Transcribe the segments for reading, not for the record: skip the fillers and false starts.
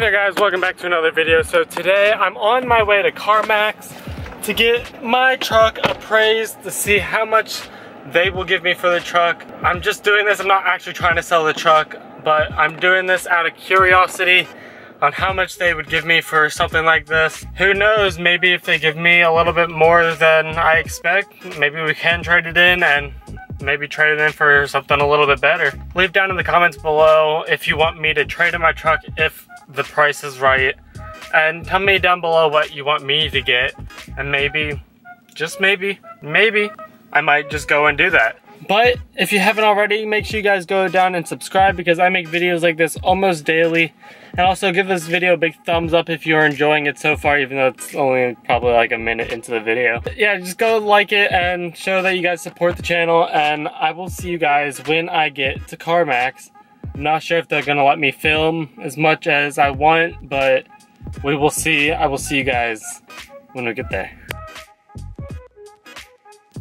there, guys, welcome back to another video. So today I'm on my way to CarMax to get my truck appraised to see how much they will give me for the truck. I'm just doing this, I'm not actually trying to sell the truck, but I'm doing this out of curiosity on how much they would give me for something like this. Who knows, maybe if they give me a little bit more than I expect, maybe we can trade it in and maybe trade it in for something a little bit better. Leave down in the comments below if you want me to trade in my truck if the price is right, and tell me down below what you want me to get, and maybe, just maybe I might just go and do that. But if you haven't already, make sure you guys go down and subscribe, because I make videos like this almost daily. And also give this video a big thumbs up if you're enjoying it so far, even though it's only probably like a minute into the video. But yeah, just go like it and show that you guys support the channel, and I will see you guys when I get to CarMax. I'm not sure if they're gonna let me film as much as I want, but we will see. I will see you guys when we get there.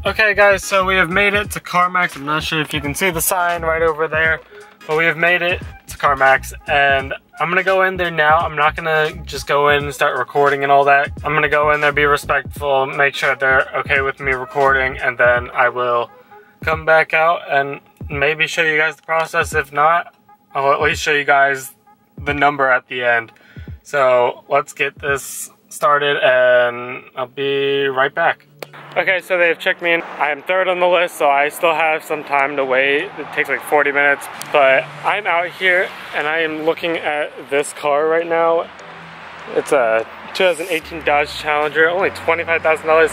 Okay guys, so we have made it to CarMax. I'm not sure if you can see the sign right over there, but we have made it to CarMax, and I'm gonna go in there now. I'm not gonna just go in and start recording and all that. I'm gonna go in there, be respectful, make sure they're okay with me recording, and then I will come back out and maybe show you guys the process. If not, I'll at least show you guys the number at the end. So let's get this started and I'll be right back. Okay, so they've checked me in. I am third on the list, so I still have some time to wait. It takes like 40 minutes, but I'm out here and I am looking at this car right now. It's a 2018 Dodge Challenger, only $25,000.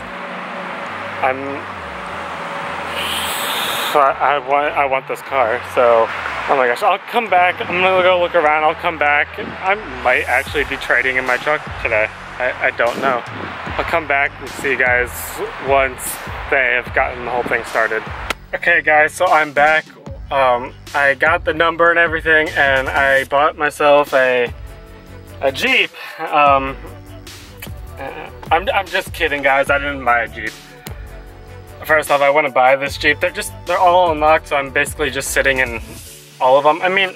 I want this car, so oh my gosh, I'll come back. I'm gonna go look around, I'll come back. I might actually be trading in my truck today. I don't know. I'll come back and see you guys once they have gotten the whole thing started. Okay guys, so I'm back. I got the number and everything, and I bought myself a Jeep. I'm just kidding guys, I didn't buy a Jeep. First off, I want to buy this Jeep. They're all unlocked, so I'm basically just sitting in all of them. I mean,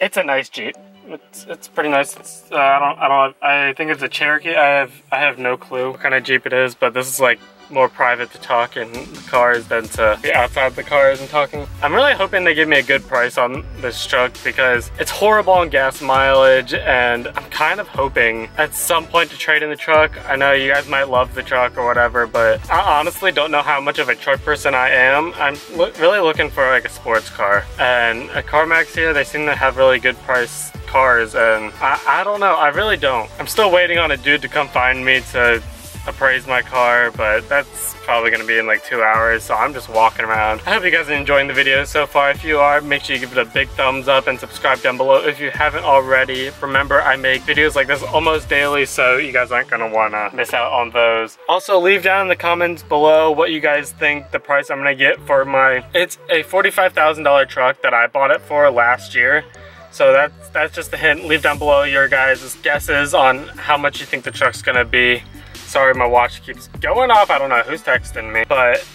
it's a nice Jeep. It's pretty nice. It's, I think it's a Cherokee. I have no clue what kind of Jeep it is, but this is like more private to talk in the cars than to be outside the cars and talking. I'm really hoping they give me a good price on this truck, because it's horrible on gas mileage, and I'm kind of hoping at some point to trade in the truck. I know you guys might love the truck or whatever, but I honestly don't know how much of a truck person I am. I'm really looking for like a sports car, and at CarMax here they seem to have really good price cars, and I don't know, I really don't. I'm still waiting on a dude to come find me to appraise my car, but that's probably gonna be in like 2 hours, so I'm just walking around. I hope you guys are enjoying the video so far. If you are, make sure you give it a big thumbs up and subscribe down below if you haven't already. Remember, I make videos like this almost daily, so you guys aren't gonna wanna miss out on those. Also, leave down in the comments below what you guys think the price I'm gonna get for my, it's a $45,000 truck that I bought it for last year. So that's just a hint. Leave down below your guys' guesses on how much you think the truck's gonna be. Sorry, my watch keeps going off. I don't know who's texting me, but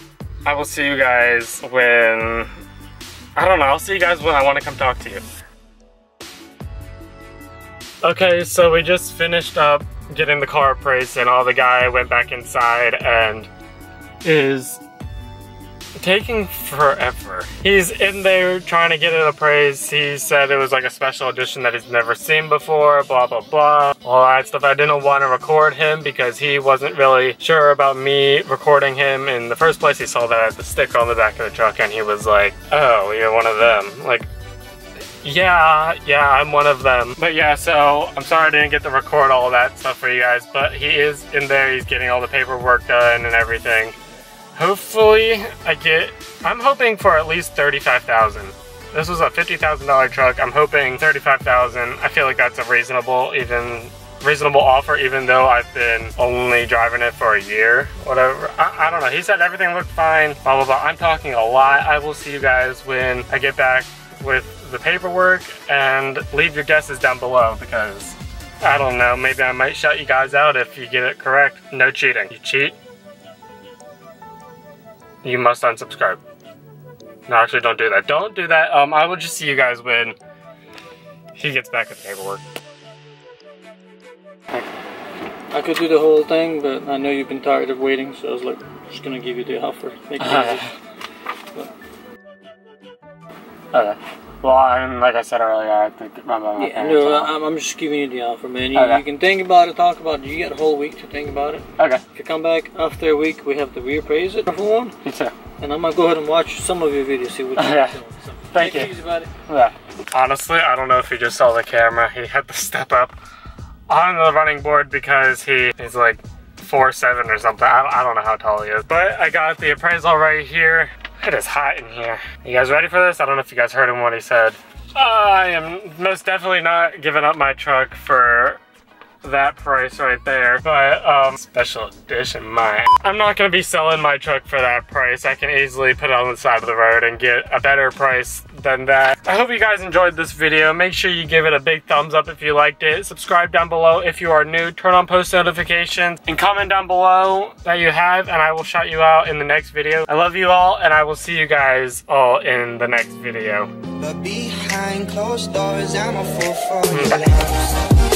I will see you guys when, I don't know, I'll see you guys when I want to come talk to you. Okay, so we just finished up getting the car appraised, and all the guy went back inside and is taking forever. He's in there trying to get it appraised. He said it was like a special edition that he's never seen before, blah blah blah, all that stuff. I didn't want to record him because he wasn't really sure about me recording him in the first place. He saw that at the sticker on the back of the truck and he was like, oh, you're one of them. Like, yeah, I'm one of them. But yeah, so I'm sorry I didn't get to record all that stuff for you guys, but he is in there, he's getting all the paperwork done and everything. Hopefully I'm hoping for at least $35,000. This was a $50,000 truck. I'm hoping $35,000. I feel like that's a reasonable offer, even though I've been only driving it for a year, whatever. I don't know, he said everything looked fine, blah, blah, blah. I'm talking a lot. I will see you guys when I get back with the paperwork, and leave your guesses down below, because I don't know, maybe I might shout you guys out if you get it correct. No cheating. You cheat, you must unsubscribe. No, actually, don't do that. Don't do that. I will just see you guys when he gets back at the paperwork. I could do the whole thing, but I know you've been tired of waiting, so I was like, just gonna give you the offer. Make it okay. Well, I mean, like I said earlier, I think I'm just giving you the offer, man. You can think about it, talk about it. You get a whole week to think about it. Okay. If you come back after a week, we have to reappraise it. And I'm gonna go ahead and watch some of your videos, see what you doing. So thank you. Easy about it. Yeah. Honestly, I don't know if you just saw the camera. He had to step up on the running board because he's like 4'7" or something. I don't know how tall he is. But I got the appraisal right here. It is hot in here. You guys ready for this? I don't know if you guys heard him what he said. I am most definitely not giving up my truck for that price right there, but special edition mine. I'm not gonna be selling my truck for that price. I can easily put it on the side of the road and get a better price than that. I hope you guys enjoyed this video. Make sure you give it a big thumbs up if you liked it. Subscribe down below if you are new. Turn on post notifications and comment down below that you have, and I will shout you out in the next video. I love you all, and I will see you guys all in the next video. But behind closed doors, I'm a fool for you.